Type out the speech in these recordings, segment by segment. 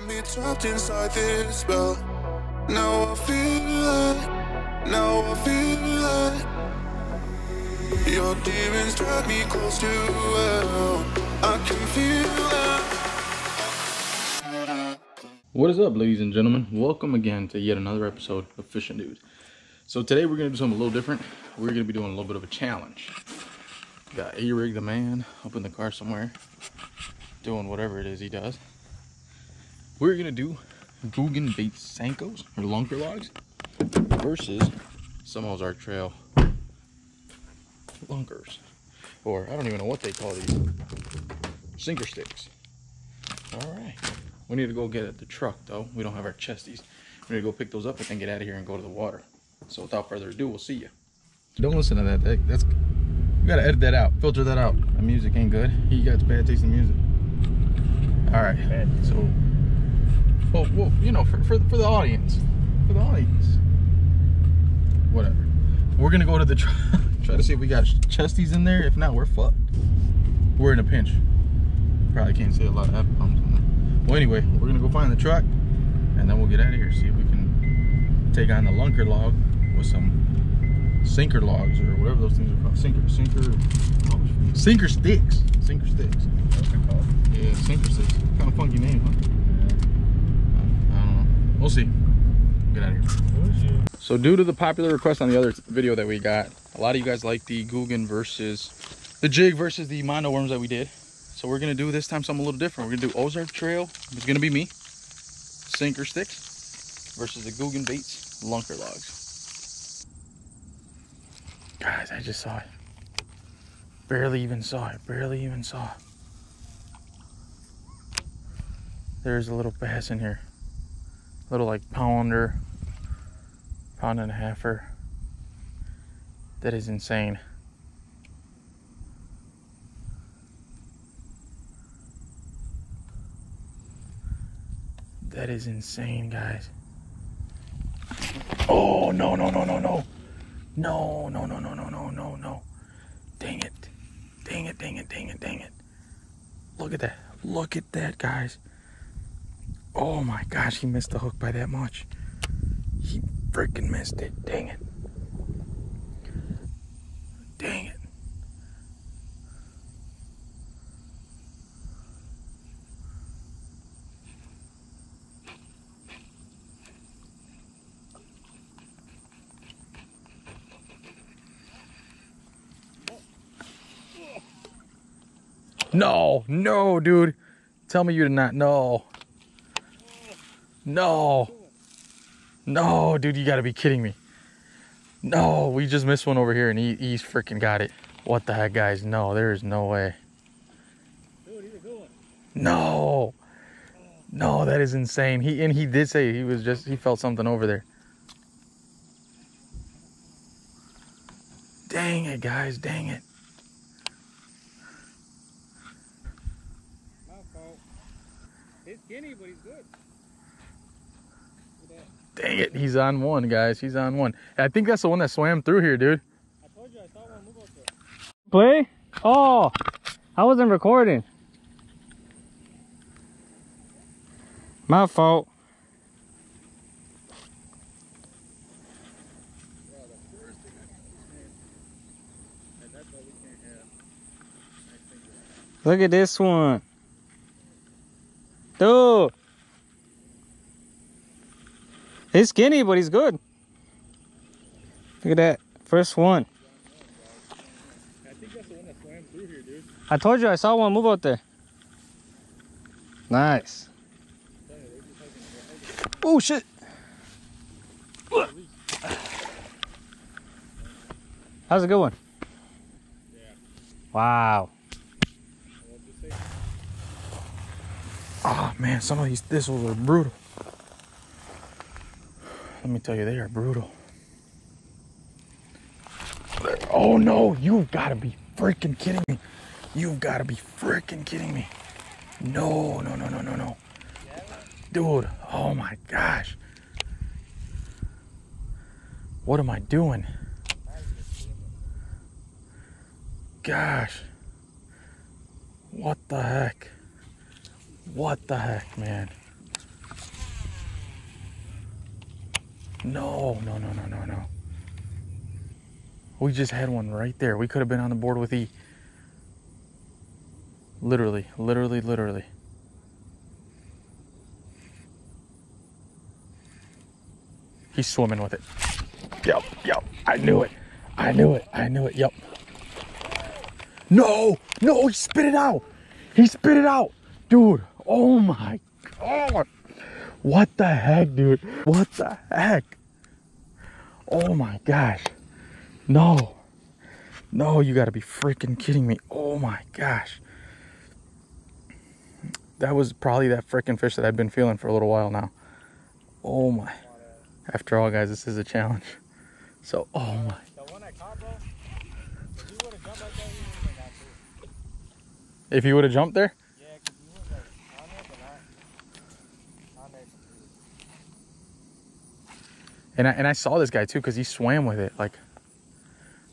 Got me trapped inside this spell. Now I feel it, now I feel it. Your demons drag me close to hell. I can feel it. What is up, ladies and gentlemen? Welcome again to yet another episode of Fishin Dood. So today we're gonna do something a little different. We're gonna be doing a little bit of a challenge. Got E-Rig the man up in the car somewhere, doing whatever it is he does. We're gonna do Googan bait Sankos or Lunker Logs versus some Ozark Trail Lunkers, or I don't even know what they call these, sinker sticks. All right, we need to go get at the truck though. We don't have our chesties. We need to go pick those up and then get out of here and go to the water. So without further ado, we'll see you. Don't listen to that. That's, you gotta edit that out. Filter that out. The music ain't good. He got bad taste in music. All right, so. Well, you know, for the audience. For the audience. Whatever. We're gonna go to the truck, try to see if we got chesties in there. If not, we're fucked. We're in a pinch. Probably can't say a lot of F-bombs on that. Well, anyway, we're gonna go find the truck, and then we'll get out of here, see if we can take on the Lunker Log with some sinker logs, or whatever those things are called. Sinker sticks. Sinker sticks. Yeah, sinker sticks. Kind of funky name, huh? We'll see. Get out of here. So due to the popular request on the other video that we got, a lot of you guys like the Googan versus the jig versus the mono worms that we did. So we're gonna do this time something a little different. We're gonna do Ozark Trail. It's gonna be me, sinker sticks versus the Googan baits, Lunker Logs. Guys, I just saw it. Barely even saw it. Barely even saw it. There's a little bass in here. Little like pounder, pound and a halfer. That is insane. That is insane, guys. Oh no no no no no. No no no no no no no no. Dang it. Dang it, dang it, dang it, dang it. Look at that. Look at that, guys. Oh my gosh, he missed the hook by that much. He freaking missed it. Dang it. Dang it. No, no, dude. Tell me you did not know. No, no, dude, you gotta be kidding me. No, we just missed one over here and he's freaking got it. What the heck, guys? No, there is no way. Dude, he's a good one. No, no, that is insane. He did say he was just, he felt something over there. Dang it, guys, dang it. My fault. He's skinny, but he's good. Dang it, he's on one, guys. He's on one. I think that's the one that swam through here, dude. I told you I saw one move up there. Play? Oh, I wasn't recording. My fault. Look at this one. Dude. He's skinny, but he's good. Look at that. First one. I think that's the one that swam through here, dude. I told you I saw one move out there. Nice. Oh, shit. That was a good one. Yeah. Wow. Oh, man. Some of these thistles are brutal. Let me tell you, they are brutal. Oh no, you've got to be freaking kidding me. You've got to be freaking kidding me. No, no, no, no, no, no. Dude, oh my gosh. What am I doing? Gosh. What the heck? What the heck, man? No. We just had one right there. We could have been on the board with E. Literally. He's swimming with it. Yep. I knew it. Yep. No, he spit it out. Dude, oh my God. What the heck, dude? What the heck? Oh my gosh. No, you gotta be freaking kidding me. Oh my gosh. That was probably that freaking fish that I've been feeling for a little while now. Oh my. After all, guys, this is a challenge. So, oh my. If you would have jumped there? And I saw this guy too, because he swam with it. Like,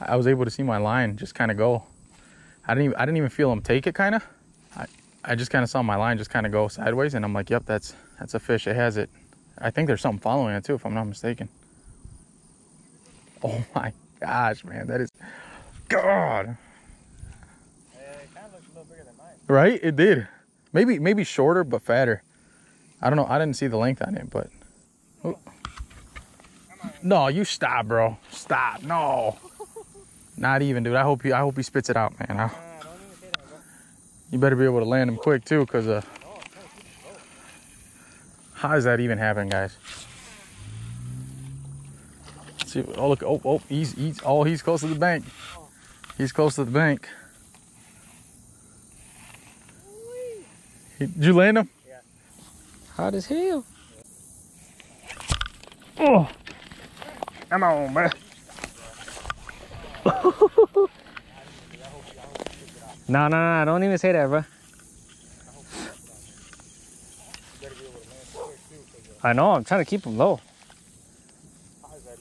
I was able to see my line just kind of go. I didn't even feel him take it, kind of. I just kind of saw my line just kind of go sideways, and I'm like, yep, that's a fish. It has it. I think there's something following it too, if I'm not mistaken. Oh my gosh, man, that is God. It kind of looks a little bigger than mine. Right? It did. Maybe shorter but fatter. I don't know. I didn't see the length on it, but. Oh. No, you stop, bro. Stop. No. Not even, dude. I hope he spits it out, man. You better be able to land him quick too, cause how does that even happen, guys? Let's see. Oh look. Oh. He's. Oh, he's close to the bank. He's close to the bank. Did you land him? Yeah. Hot as hell. Oh. Come on, man. No, don't even say that, bro. I know, I'm trying to keep them low. How does that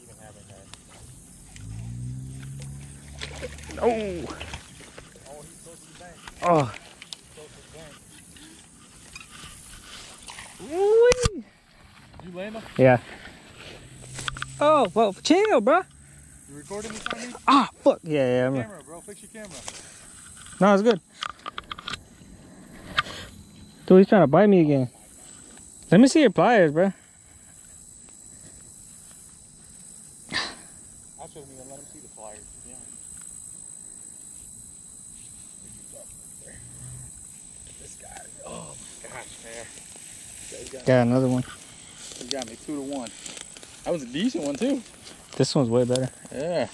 even happen, man? No. Oh, he's close to the bank. Oh. Woo-wee. You land him? Yeah. Oh, well, chill, bro. You recording this on me? Ah, fuck. Yeah. Camera, bro. Fix your camera. No, it's good. Dude, he's trying to bite me again. Let me see your pliers, bro. I shouldn't even let him see the pliers. Yeah. This guy. Oh, my gosh, man. Got another one. You got me 2-1. That was a decent one, too. This one's way better. Yeah.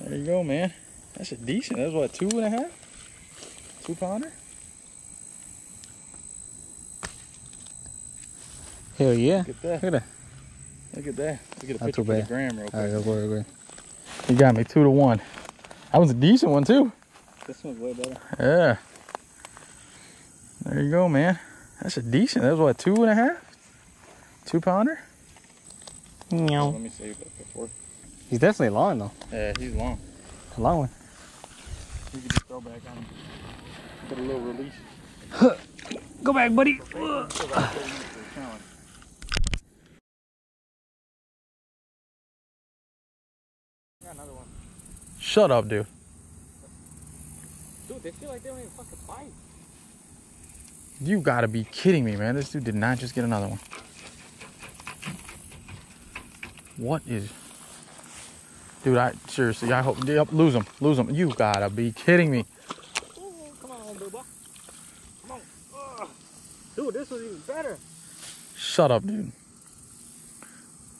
There you go, man. That's a decent. That's what, 2.5? 2-pounder? Hell yeah. Look at that. Look at that. Look at the picture for the gram real quick. All right, okay. You got me 2-1. That was a decent one, too. This one's way better. Yeah. There you go, man. That's a decent. That's what, 2.5? 2-pounder? No. Let me save that before. He's definitely long, though. Yeah, he's long. A long one. You can just throw back on him. Get a little release. Huh. Go back, buddy. Shut up, dude. Dude, they feel like they don't even fucking bite. You gotta be kidding me, man. This dude did not just get another one. What is... Dude, seriously, I hope... Yep, lose him. You gotta be kidding me. Ooh, come on, dude. Come on. Ugh. Dude, this was even better. Shut up, dude.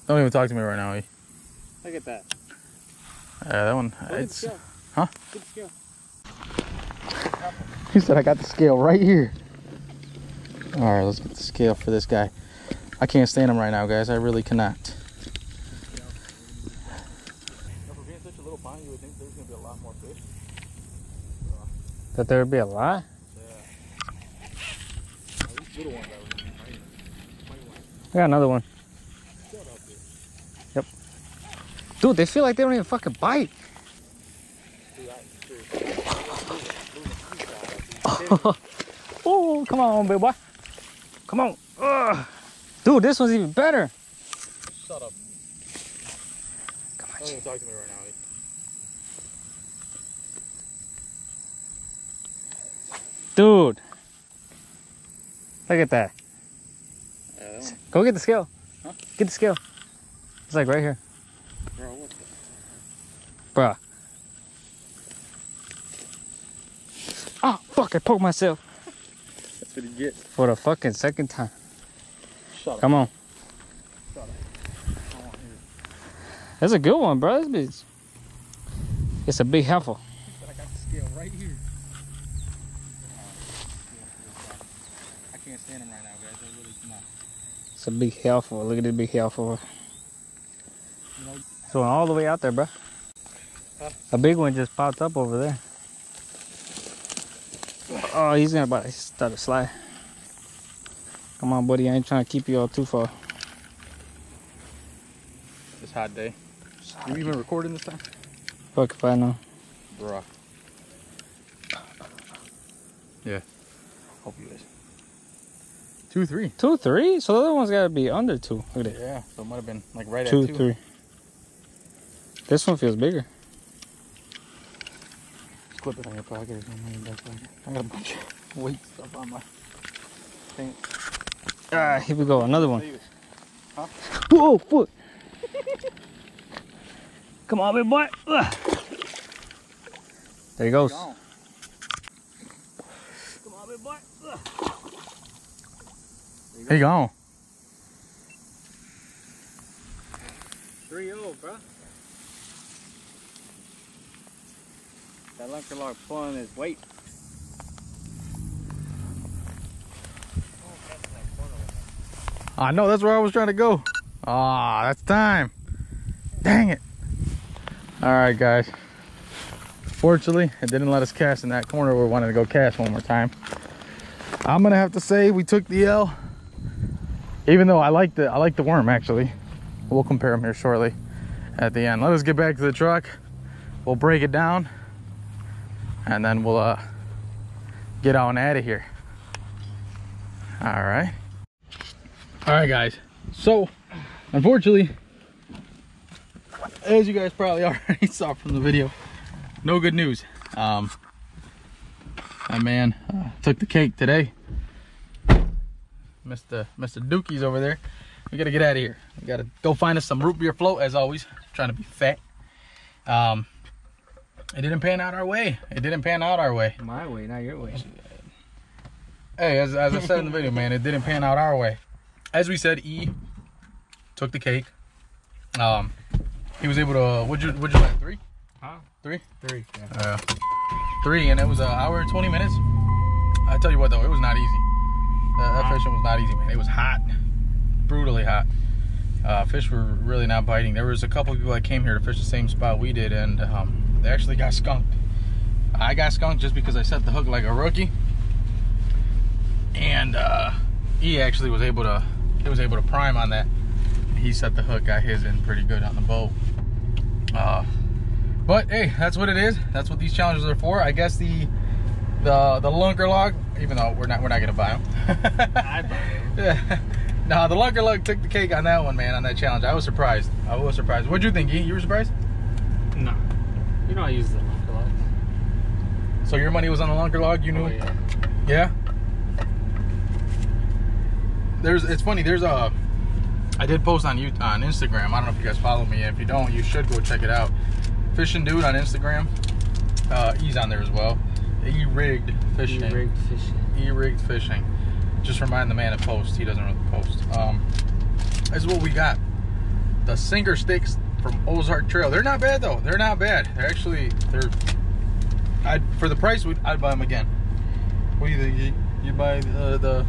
Don't even talk to me right now, E. Look at that. Yeah, that one... Look, it's... At the scale. Huh? Good scale. You said I got the scale right here. All right, let's get the scale for this guy. I can't stand him right now, guys. I really cannot. That there would be a lot? Yeah. I got another one. Yep. Dude, they feel like they don't even fucking bite. Oh, come on, big boy. Come on. Ugh. Dude, this one's even better. Shut up. Come on. Don't even talk to me right now. Dude, look at that. Go get the scale. Huh? Get the scale. It's like right here. Bro, what the? Bruh. Oh, fuck, I poked myself. That's what you get. For the fucking second time. Shut up. Come on. Shut up. I want you. That's a good one, bro. This bitch. It's a big heifer. I got the scale right here. I can't stand them right now, guys. They're really small. It's a big helpful. Look at this big helpful. You know, it's going all the way out there, bro. Huh? A big one just popped up over there. Oh, he's gonna about to start to slide. Come on, buddy. I ain't trying to keep you all too far. It's a hot day. Are you even recording this time? Fuck if I know. Bruh. Yeah. Hope you guys. 2-3. 2-3? So the other one's got to be under 2. Look at it. Yeah, so it might have been like right at 2. 2-3. This one feels bigger. Just clip it on your pocket. I got a bunch of weights up on my thing. Alright, here we go. Another one. Huh? Whoa, foot. Come on, big boy. There he goes. Come on, big boy. There you go. 3-0, bro. That lunker log pulling his weight. I know, that's where I was trying to go. Ah, that's time. Dang it. Alright, guys. Fortunately, it didn't let us cast in that corner where we wanted to go cast one more time. I'm going to have to say we took the L. Even though I like the worm, actually. We'll compare them here shortly at the end. Let us get back to the truck. We'll break it down. And then we'll get on out of here. Alright. Alright, guys. So, unfortunately, as you guys probably already saw from the video, no good news. That man took the cake today. Mr. Dookie's over there. We gotta get out of here. We gotta go find us some root beer float, as always. I'm trying to be fat. It didn't pan out our way. It didn't pan out our way. My way, not your way. Hey, as I said in the video, man, it didn't pan out our way. As we said, E took the cake. He was able to. What'd you like? 3? Huh? 3? 3. Yeah. 3, and it was an hour and 20 minutes. I tell you what, though, it was not easy. That fishing was not easy, man. It was hot, brutally hot. Fish were really not biting. There was a couple of people that came here to fish the same spot we did, and they actually got skunked. I got skunked just because I set the hook like a rookie, and he actually was able to. He was able to prime on that. He set the hook, got his in pretty good on the boat. But hey, that's what it is. That's what these challenges are for. I guess the lunker log. Even though we're not gonna buy them. I buy them. Yeah. Nah, the lunker log took the cake on that one, man. On that challenge, I was surprised. I was surprised. What'd you think, E? You were surprised? No. You know I used the lunker log. So your money was on the lunker log. You knew. Oh, yeah. Yeah. It's funny. I did post on Instagram. I don't know if you guys follow me. If you don't, you should go check it out. Fishin Dood on Instagram. He's on there as well. E-Rigged Fishing. E-Rigged Fishing. E-Rigged Fishing. Just remind the man to post. He doesn't really post. That's what we got. The sinker sticks from Ozark Trail. They're not bad, though. They're not bad. They're actually... For the price, I'd buy them again. What do you think? You buy the...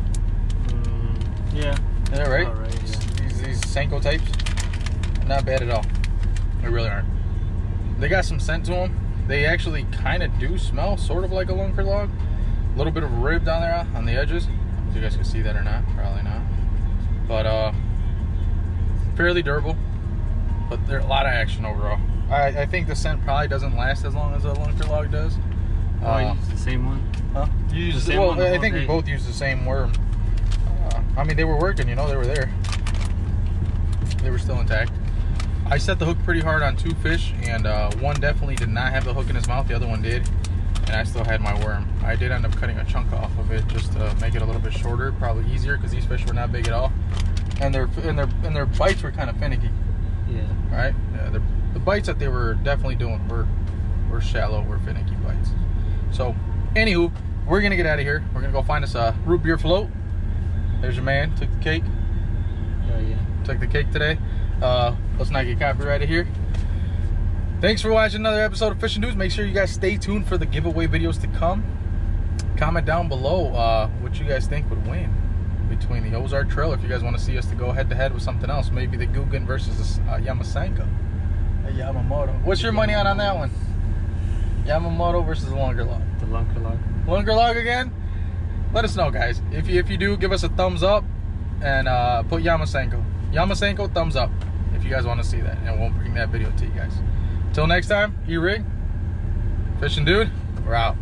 yeah. Is that right? Right, yeah. These Sanko types. Not bad at all. They really aren't. They got some scent to them. They actually kind of do smell sort of like a lunker log. A little bit of rib down there on the edges. If you guys can see that or not, probably not. But fairly durable. But there's a lot of action overall. I think the scent probably doesn't last as long as a lunker log does. Oh, I use the same one. Huh? You use the same one. Well, I think we both used the same worm. I mean, they were working. You know, they were there. They were still intact. I set the hook pretty hard on two fish, and one definitely did not have the hook in his mouth. The other one did, and I still had my worm. I did end up cutting a chunk off of it just to make it a little bit shorter, probably easier, because these fish were not big at all, and their bites were kind of finicky. Yeah. Right. Yeah, the bites that they were definitely doing were shallow, were finicky bites. So, anywho, we're gonna get out of here. We're gonna go find us a root beer float. There's your man. Took the cake. Oh yeah. Took the cake today. Let's not get copyrighted here. Thanks for watching another episode of Fishin Dood. Make sure you guys stay tuned for the giveaway videos to come. Comment down below what you guys think would win between the Ozark Trail. If you guys want to see us to go head to head with something else, maybe the Googan versus Yamamoto. What's your money on that one? Yamamoto versus the Lunker Log. The Lunker Log. Lunker Log again? Let us know, guys. If you do, give us a thumbs up and put Yamasenko thumbs up if you guys want to see that, and we'll bring that video to you guys. Till next time, E-Rig, Fishin Dood, we're out.